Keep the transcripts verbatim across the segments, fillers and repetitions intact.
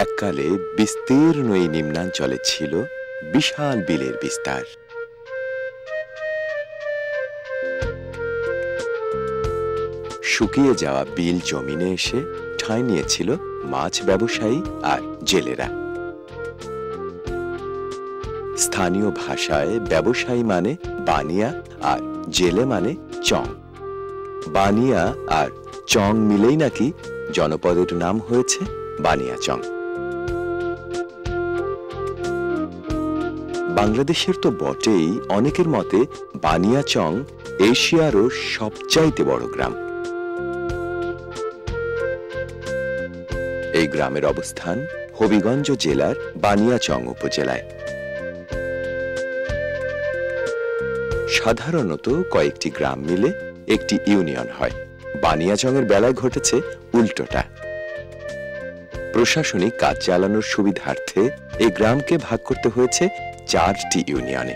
एक काले विस्तीर्ण ए निम्नांचले छिलो विशाल बिलेर विस्तार। शुकिये जावा बिल जमीने एसे ठाई नियेछिलो माछ व्यवसायी आर जेलेरा। स्थानीय भाषाय व्यवसायी माने बानिया आर जेले माने चंग। बानिया आर चंग मिलेई नाकि जनपदेर नाम हयेछे बानियाचंग। बांग्लादेशेर तो बटेई अनेकेर मते बानियाचंग एशियारो सबचाइते बड़ ग्राम। एई ग्रामेर अवस्थान हबिगंज जिलार बानियाचंग उपजेलाय। साधारणत कयेकटी ग्राम मिले एकटी इউনিয়ন হয়। বানিয়াচংয়ের বেলায় ঘটেছে উল্টোটা। প্রশাসনিক কাজ চালানোর সুবিধার্থে এই গ্রামকে ভাগ করতে হয়েছে চারটি ইউনিয়নে।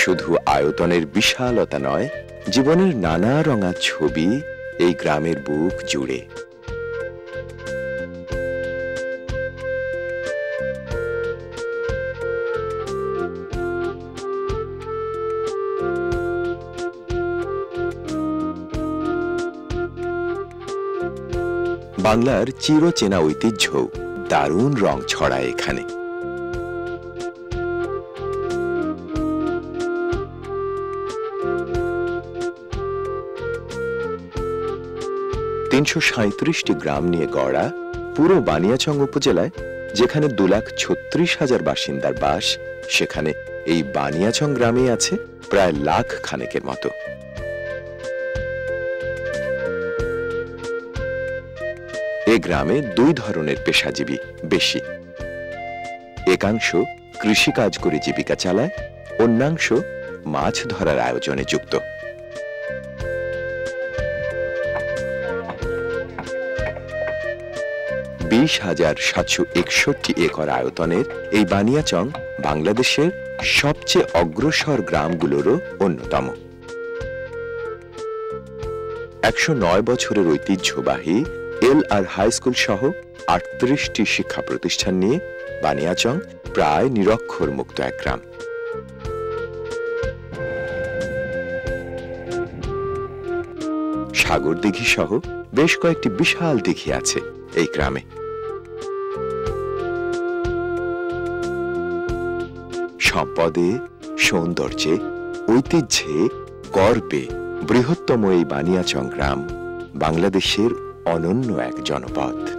শুধু আয়তনের বিশালতা নয়, জীবনের নানা রঙা ছবি এই গ্রামের বুক জুড়ে। বাংলার চিরচেনা ঐতিহ্য দারুণ রং ছড়ায় এখানে। তিনশো সাঁত্রিশটি গ্রাম নিয়ে গড়া পুরো বানিয়াচং উপজেলায় যেখানে দু লাখ ছত্রিশ হাজার বাসিন্দার বাস, সেখানে এই বানিয়াচং গ্রামে আছে প্রায় লাখ খানেকের মতো। এই গ্রামে দুই ধরনের পেশাজীবী বেশি। একাংশ কৃষিকাজ করে জীবিকা চালায়, অন্যাংশ মাছ ধরার আয়োজনে যুক্ত। বিশ হাজার সাতশো একষট্টি একর আয়তনের এই বানিয়াচং বাংলাদেশের সবচেয়ে অগ্রসর গ্রামগুলোরও অন্যতম। একশো নয় বছরের ঐতিহ্যবাহী এল আর হাই স্কুল সহ আটত্রিশটি শিক্ষা প্রতিষ্ঠান নিয়ে বানিয়াচং প্রায় নিরক্ষর মুক্ত এক গ্রাম। সাগর দিঘি সহ বেশ কয়েকটি বিশাল দিঘি আছে এই গ্রামে। সম্পদে, সৌন্দর্যে, ঐতিহ্যে গর্বে বৃহত্তম এই বানিয়াচং গ্রাম বাংলাদেশের অনন্য এক জনপদ।